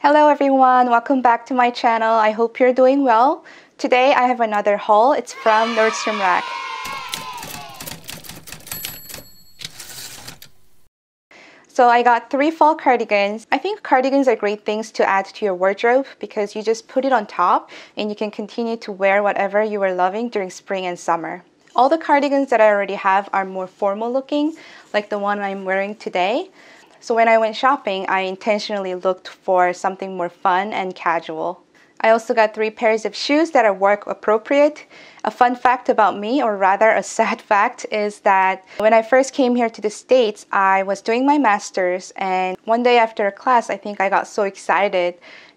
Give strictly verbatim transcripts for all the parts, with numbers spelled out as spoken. Hello everyone, welcome back to my channel. I hope you're doing well. Today I have another haul. It's from Nordstrom Rack. So I got three fall cardigans. I think cardigans are great things to add to your wardrobe because you just put it on top and you can continue to wear whatever you are loving during spring and summer. All the cardigans that I already have are more formal looking, like the one I'm wearing today. So when I went shopping, I intentionally looked for something more fun and casual. I also got three pairs of shoes that are work appropriate. A fun fact about me, or rather a sad fact, is that when I first came here to the States, I was doing my master's, and one day after a class, I think I got so excited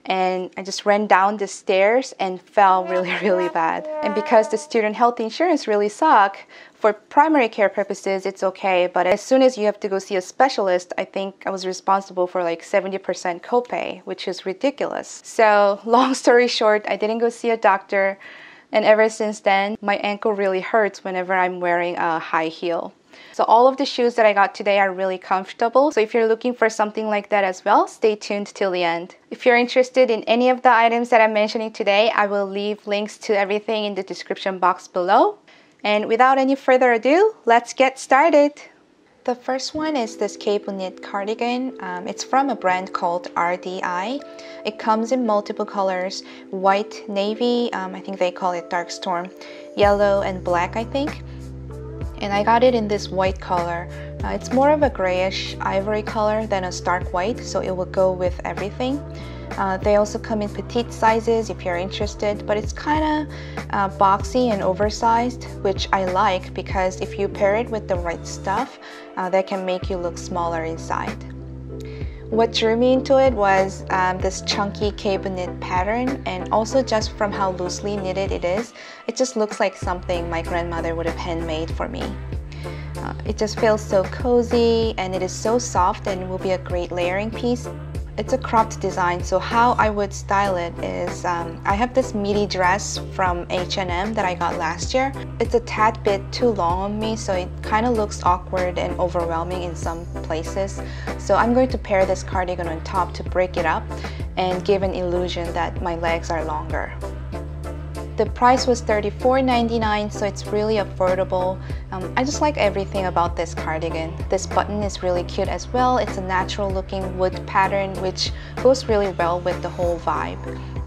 and I just ran down the stairs and fell really, really bad. And because the student health insurance really sucks, for primary care purposes, it's okay, but as soon as you have to go see a specialist, I think I was responsible for like seventy percent copay, which is ridiculous. So long story short, I didn't go see a doctor, and ever since then, my ankle really hurts whenever I'm wearing a high heel. So all of the shoes that I got today are really comfortable, so if you're looking for something like that as well, stay tuned till the end. If you're interested in any of the items that I'm mentioning today, I will leave links to everything in the description box below. And without any further ado, let's get started! The first one is this cape knit cardigan. Um, it's from a brand called R D I. It comes in multiple colors, white, navy, um, I think they call it dark storm, yellow and black I think. And I got it in this white color. Uh, it's more of a grayish ivory color than a stark white, so it will go with everything. Uh, they also come in petite sizes if you're interested, but it's kind of uh, boxy and oversized, which I like because if you pair it with the right stuff, uh, that can make you look smaller inside. What drew me into it was um, this chunky cape knit pattern, and also just from how loosely knitted it is, it just looks like something my grandmother would have handmade for me. Uh, it just feels so cozy, and it is so soft and will be a great layering piece. It's a cropped design, so how I would style it is um, I have this midi dress from H and M that I got last year. It's a tad bit too long on me, so it kind of looks awkward and overwhelming in some places. So I'm going to pair this cardigan on top to break it up and give an illusion that my legs are longer. The price was thirty-four ninety-nine, so it's really affordable. Um, I just like everything about this cardigan. This button is really cute as well. It's a natural looking wood pattern which goes really well with the whole vibe.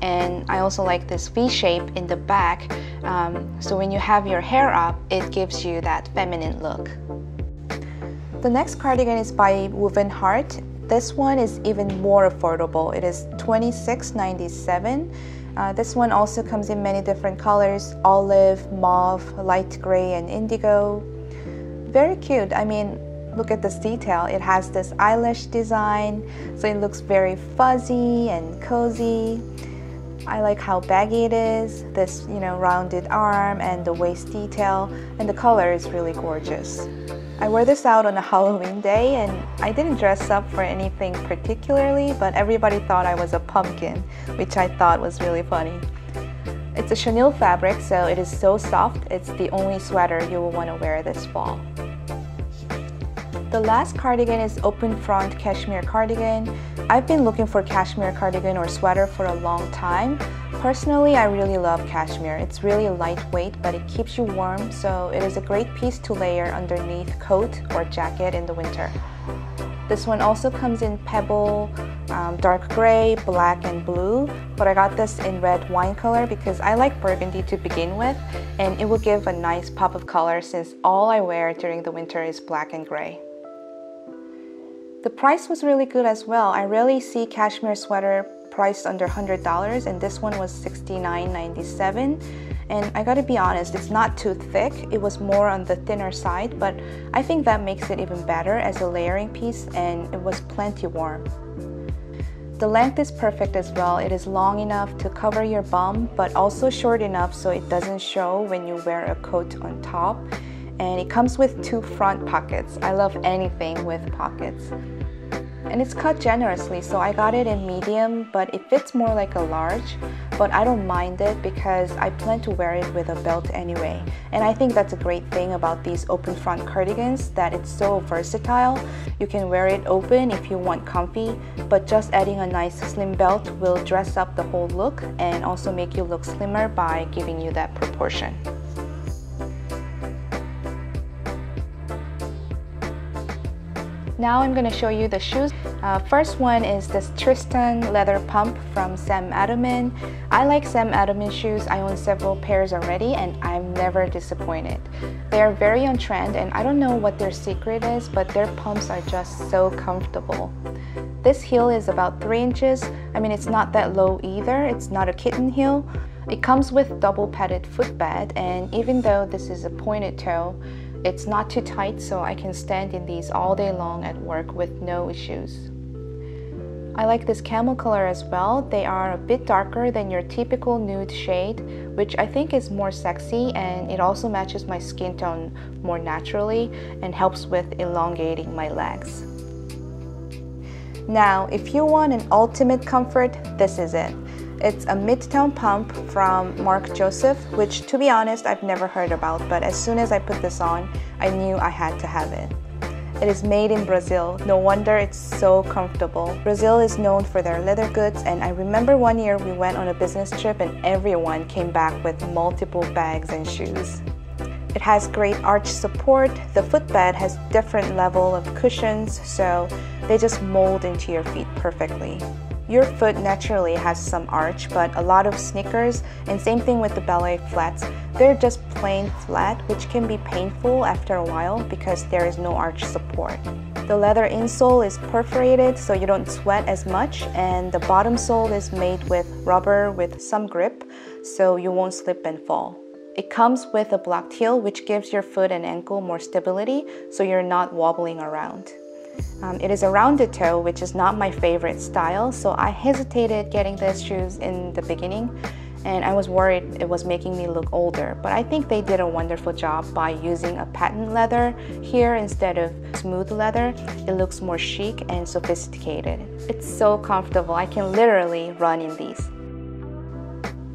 And I also like this V shape in the back, um, so when you have your hair up, it gives you that feminine look. The next cardigan is by Woven Heart. This one is even more affordable. It is twenty-six ninety-seven. Uh, this one also comes in many different colors, olive, mauve, light gray, and indigo. Very cute. I mean, look at this detail. It has this eyelash design, so it looks very fuzzy and cozy. I like how baggy it is, this, you know, rounded arm and the waist detail, and the color is really gorgeous. I wore this out on a Halloween day, and I didn't dress up for anything particularly, but everybody thought I was a pumpkin, which I thought was really funny. It's a chenille fabric, so it is so soft. It's the only sweater you will want to wear this fall. The last cardigan is open front cashmere cardigan. I've been looking for cashmere cardigan or sweater for a long time. Personally, I really love cashmere. It's really lightweight, but it keeps you warm, so it is a great piece to layer underneath coat or jacket in the winter. This one also comes in pebble, um, dark gray, black, and blue, but I got this in red wine color because I like burgundy to begin with, and it will give a nice pop of color since all I wear during the winter is black and gray. The price was really good as well. I rarely see cashmere sweater priced under one hundred dollars, and this one was sixty-nine ninety-seven. And I gotta be honest, it's not too thick. It was more on the thinner side, but I think that makes it even better as a layering piece, and it was plenty warm. The length is perfect as well. It is long enough to cover your bum, but also short enough so it doesn't show when you wear a coat on top. And it comes with two front pockets. I love anything with pockets. and it's cut generously, so I got it in medium, but it fits more like a large, but I don't mind it because I plan to wear it with a belt anyway. And I think that's a great thing about these open front cardigans, that it's so versatile. You can wear it open if you want comfy, but just adding a nice slim belt will dress up the whole look and also make you look slimmer by giving you that proportion. Now I'm going to show you the shoes. Uh, first one is this Tristan leather pump from Sam Edelman. I like Sam Edelman shoes. I own several pairs already and I'm never disappointed. They are very on trend and I don't know what their secret is, but their pumps are just so comfortable. This heel is about three inches. I mean, it's not that low either. It's not a kitten heel. It comes with double padded footbed, and even though this is a pointed toe, it's not too tight, so I can stand in these all day long at work with no issues. I like this camel color as well. They are a bit darker than your typical nude shade, which I think is more sexy, and it also matches my skin tone more naturally and helps with elongating my legs. Now, if you want an ultimate comfort, this is it. It's a Midtown pump from Marc Joseph, which, to be honest, I've never heard about, but as soon as I put this on, I knew I had to have it. It is made in Brazil. No wonder it's so comfortable. Brazil is known for their leather goods, and I remember one year we went on a business trip and everyone came back with multiple bags and shoes. It has great arch support. The footbed has different level of cushions, so they just mold into your feet perfectly. Your foot naturally has some arch, but a lot of sneakers, and same thing with the ballet flats, they're just plain flat, which can be painful after a while because there is no arch support. The leather insole is perforated so you don't sweat as much, and the bottom sole is made with rubber with some grip so you won't slip and fall. It comes with a blocked heel, which gives your foot and ankle more stability so you're not wobbling around. Um, it is a rounded toe, which is not my favorite style, so I hesitated getting these shoes in the beginning, and I was worried it was making me look older, but I think they did a wonderful job by using a patent leather here instead of smooth leather. It looks more chic and sophisticated. It's so comfortable. I can literally run in these.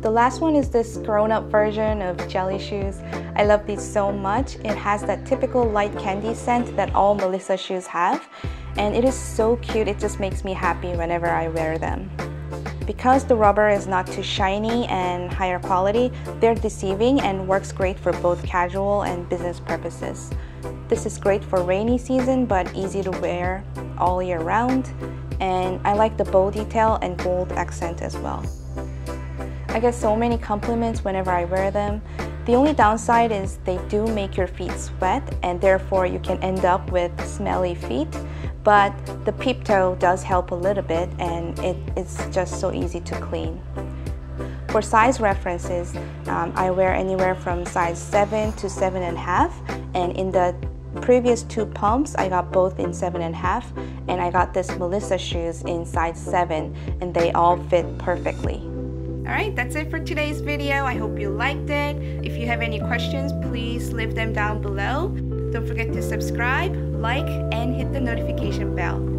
The last one is this grown-up version of jelly shoes. I love these so much. It has that typical light candy scent that all Melissa shoes have, and it is so cute. It just makes me happy whenever I wear them. Because the rubber is not too shiny and higher quality, they're deceiving and works great for both casual and business purposes. This is great for rainy season, but easy to wear all year round, and I like the bow detail and gold accent as well. I get so many compliments whenever I wear them. The only downside is they do make your feet sweat, and therefore you can end up with smelly feet, but the peep toe does help a little bit, and it, it's just so easy to clean. For size references, um, I wear anywhere from size seven to seven and a half, and in the previous two pumps I got both in seven and a half, and I got this Melissa shoes in size seven, and they all fit perfectly. Alright, that's it for today's video. I hope you liked it. If you have any questions, please leave them down below. Don't forget to subscribe, like, and hit the notification bell.